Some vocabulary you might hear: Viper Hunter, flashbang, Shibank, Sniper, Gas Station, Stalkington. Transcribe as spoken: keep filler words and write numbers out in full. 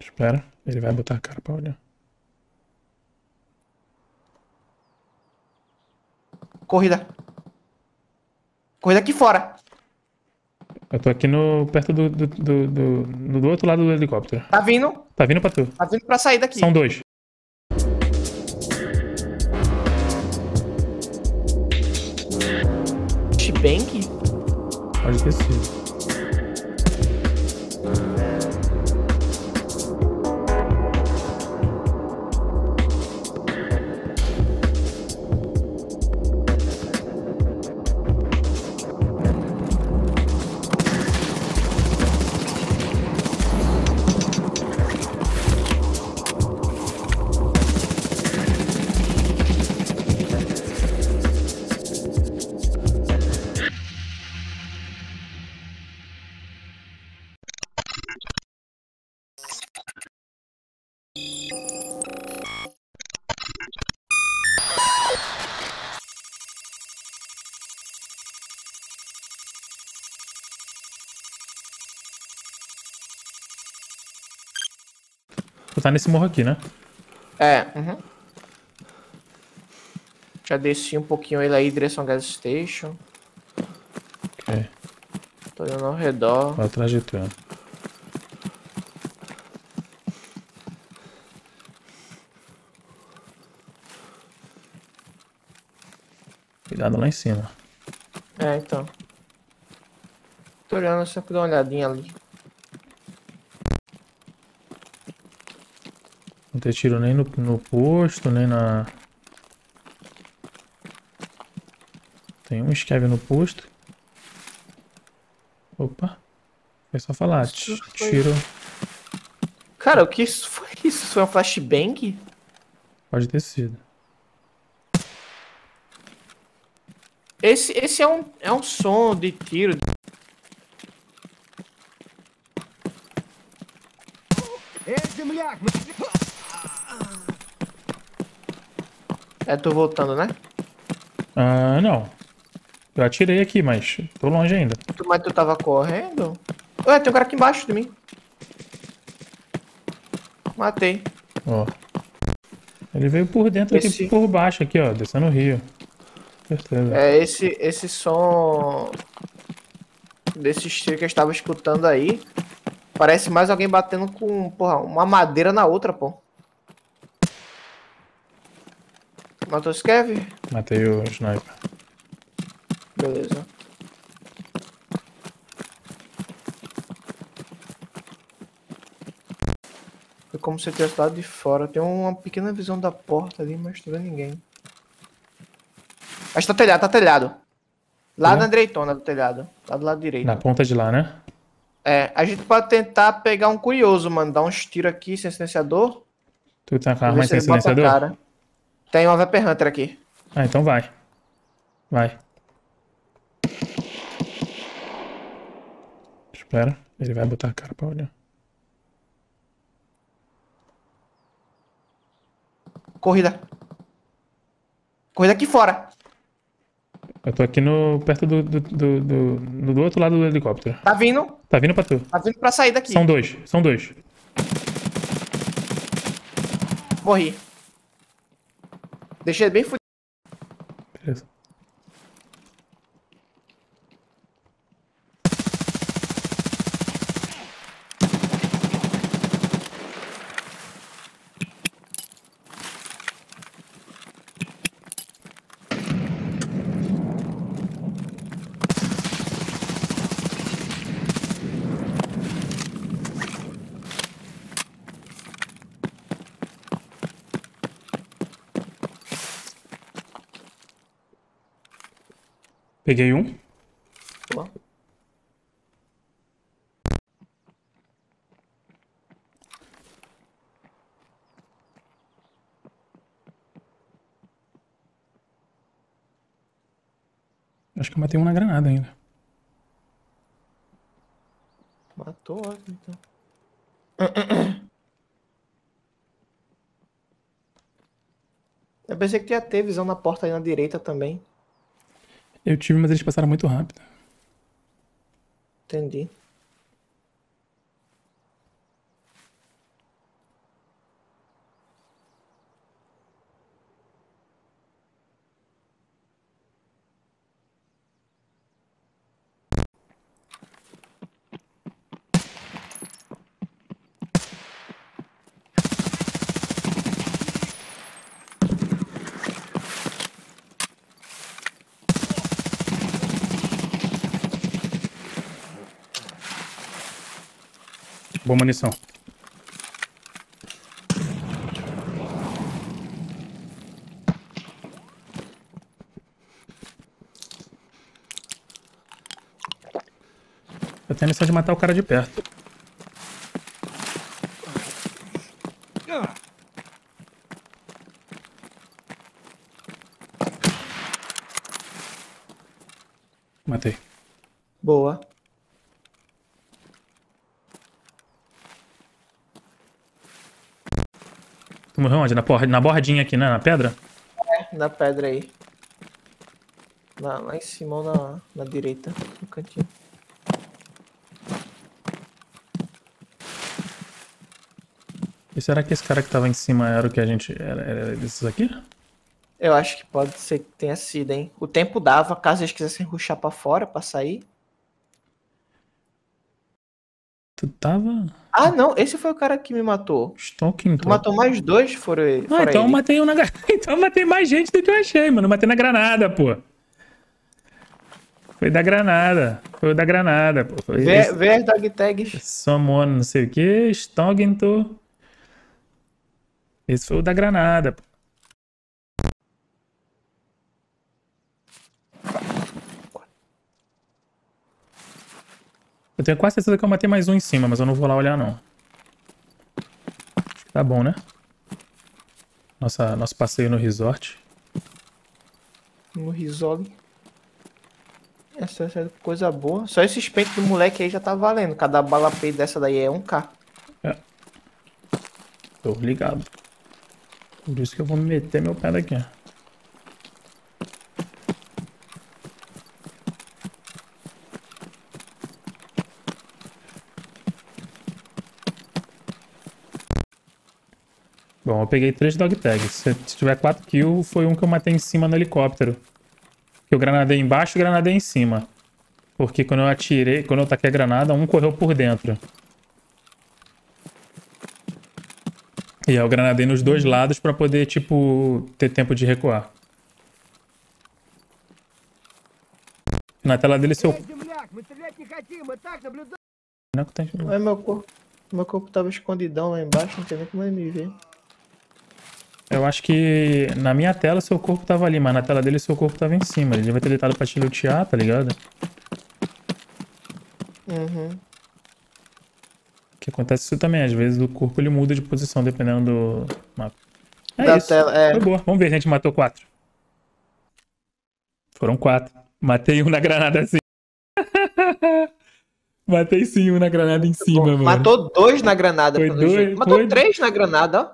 Espera, ele vai botar a cara pra olhar. Corrida. Corrida aqui fora. Eu tô aqui no, perto do do, do, do do outro lado do helicóptero. Tá vindo. Tá vindo pra tu. Tá vindo pra sair daqui. São dois. Shibank? Pode ter sido. Tu tá nesse morro aqui, né? É, uhum. Já desci um pouquinho ele aí em direção ao Gas Station. Ok. Tô olhando ao redor. Tá trajetando. Cuidado lá em cima. É, então. Tô olhando só pra dar uma olhadinha ali. Não tem tiro nem no, no posto, nem na... Tem um escreve no posto. Opa. Foi só falar. Tiro... Foi... Cara, o que isso foi isso? Foi um flashbang? Pode ter sido. Esse, esse é, um, é um som de tiro. É, tô voltando, né? Ah, não. Eu atirei aqui, mas tô longe ainda. Mas tu tava correndo? Ué, tem um cara aqui embaixo de mim. Matei. Ó. Ele veio por dentro esse... aqui, por baixo aqui, ó. Descendo o rio. Certeza. É, esse, esse som... Desse estilo que eu estava escutando aí. Parece mais alguém batendo com, porra, uma madeira na outra, pô. Matou o Skev? Matei o Sniper. Beleza. Foi como se eu tivesse lá de fora. Tem uma pequena visão da porta ali, mas não vendo ninguém. Acho que tá telhado, tá telhado. Lá é. Na direitona do telhado. Lá do lado direito. Na ponta de lá, né? É, a gente pode tentar pegar um curioso, mano. Dar uns tiros aqui sem silenciador. Tu tá com a arma sem silenciador? Cara. Tem uma Viper Hunter aqui. Ah, então vai. Vai. Espera, ele vai botar a cara pra olhar. Corrida. Corrida aqui fora. Eu tô aqui no, perto do do, do, do do outro lado do helicóptero. Tá vindo. Tá vindo pra tu. Tá vindo pra sair daqui. São dois, são dois. Morri. Deixei ele bem fudido. Beleza. Peguei um. Olá. Acho que eu matei um na granada ainda. Matou, então. Eu pensei que ia ter visão na porta aí na direita também. Eu tive, mas eles passaram muito rápido. Entendi. Boa munição. Eu tenho a missão de matar o cara de perto. Matei. Boa. Tu morreu onde? Na, por... na bordinha aqui, né? Na pedra? É, na pedra aí. Lá, lá em cima, na, na direita, no cantinho. E será que esse cara que tava em cima era o que a gente... Era, era desses aqui? Eu acho que pode ser que tenha sido, hein? O tempo dava, caso eles quisessem rushar pra fora, pra sair. Tu tava... Ah, não. Esse foi o cara que me matou. Stalking. Tu matou mais dois, foram ele. Ah, então eu matei um na... Então eu matei mais gente do que eu achei, mano. Eu matei na granada, pô. Foi da granada. Foi da granada, pô. Foi Ver, esse... ver dog tags. Someone, não sei o que. Stalkington. Esse foi o da granada, pô. Eu tenho quase certeza que eu matei mais um em cima, mas eu não vou lá olhar, não. Acho que tá bom, né? Nossa, nosso passeio no resort. No resort. Essa é coisa boa. Só esse peitos do moleque aí já tá valendo. Cada bala peito dessa daí é um K. É. Tô ligado. Por isso que eu vou meter meu pé daqui. Bom, eu peguei três dog tags. Se tiver quatro kills, foi um que eu matei em cima no helicóptero. Eu granadei embaixo e granadei em cima. Porque quando eu atirei, quando eu taquei a granada, um correu por dentro. E aí eu granadei nos dois lados pra poder, tipo, ter tempo de recuar. Na tela dele, seu... É, meu corpo. Meu corpo tava escondidão lá embaixo, não tem nem como ele me ver. Eu acho que na minha tela seu corpo tava ali, mas na tela dele seu corpo tava em cima. Ele devia ter deitado pra te lutear, tá ligado? Uhum. O que acontece isso também, às vezes o corpo ele muda de posição dependendo do mapa. É da isso, tela, é... foi boa. Vamos ver se a gente matou quatro. Foram quatro. Matei um na granada assim. Matei sim um na granada em cima, bom, mano. Matou dois na granada. Foi dois, matou foi... três na granada, ó.